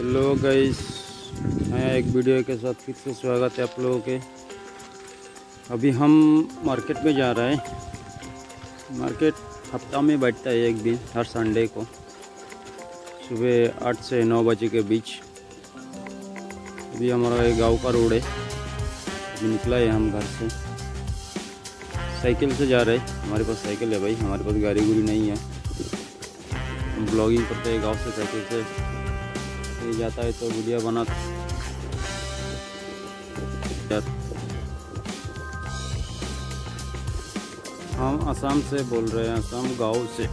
Hello guys, नया एक video के साथ फिर से स्वागत है आप लोगों के। अभी हम मार्केट में जा रहे हैं। मार्केट हफ्ता में बैठता है एक दिन, हर संडे को सुबह 8 से 9 बजे के बीच। अभी हमारा गांव का रोड है, अभी निकला है हम घर से। साइकिल से जा रहे हैं, हमारे पास साइकिल है भाई, हमारे पास गाड़ी गुड़ी नहीं है। हम ब्लॉगिंग करते हैं गाँव से साइकिल से जाता है तो वीडियो बना हम असम से बोल रहे हैं, असम गांव से।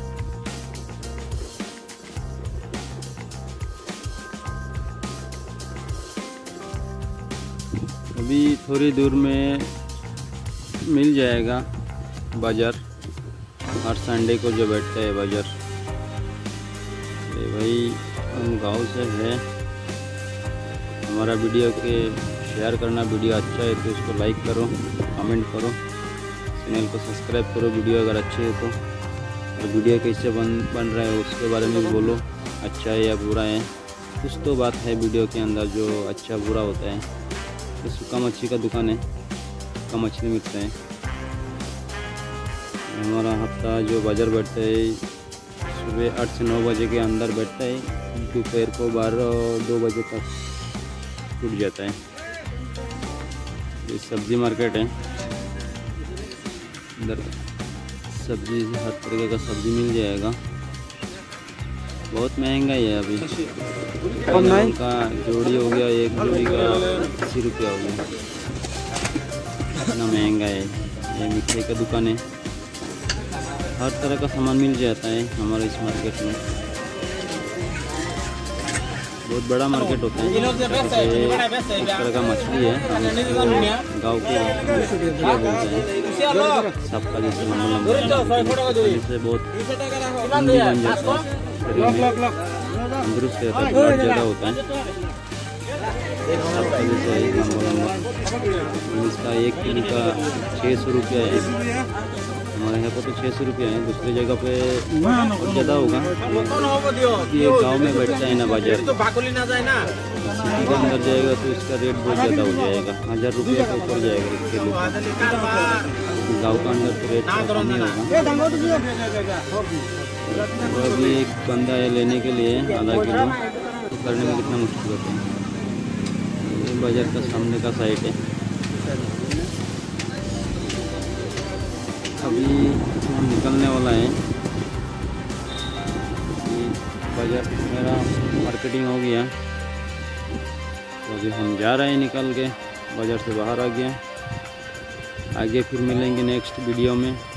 अभी थोड़ी दूर में मिल जाएगा बाजार, हर संडे को जो बैठता है बाजार। भाई हम गांव से हैं, हमारा वीडियो के शेयर करना, वीडियो अच्छा है तो इसको लाइक करो, कमेंट करो, चैनल को सब्सक्राइब करो। वीडियो अगर अच्छी है तो, और वीडियो कैसे बन रहा है उसके बारे में बोलो, अच्छा है या बुरा है। कुछ तो बात है वीडियो के अंदर जो अच्छा बुरा होता है। तो सूखा मछली का दुकान है, सूखा मछली मिलता है। हमारा हफ्ता जो बाज़ार बैठता है सुबह 8 से 9 बजे के अंदर बैठता है, दोपहर को 12-2 बजे तक छूट जाता है। ये सब्ज़ी मार्केट है, इधर सब्जी हर तरह का सब्ज़ी मिल जाएगा। बहुत महंगा ही है अभी, का जोड़ी हो गया, एक जोड़ी का 80 रुपया हो गया, इतना महंगा है। ये मिठाई का दुकान है, हर तरह का सामान मिल जाता है हमारे इस मार्केट में। बहुत बड़ा मार्केट होता है, इस तरह का मछली है, गाँव के बोलते हैं सबका, जैसे लंबा जैसे बहुत बन जाता है, दुरुस्त रहता है, बहुत ज़्यादा होता है। इसका 1 किलो का 600 रुपया है, हमारे यहाँ पर तो 600 रुपये हैं, दूसरी जगह पे ज़्यादा होगा। ये गांव में बैठता है ना बाजार, सिटी के अंदर जाएगा तो इसका रेट बहुत ज़्यादा हो जाएगा, 1000 रुपये के ऊपर जाएगा एक किलो। गाँव का अंदर तो रेट नहीं होगा। अभी एक कंधा है लेने के लिए, आधा किलो तो करने में कितना मुश्किल होता है। ये बाजार का सामने का साइड है। अभी हम निकलने वाला है, बाजार मेरा मार्केटिंग हो गया तो अभी हम जा रहे हैं, निकल के बाज़ार से बाहर आ गया। आगे फिर मिलेंगे नेक्स्ट वीडियो में।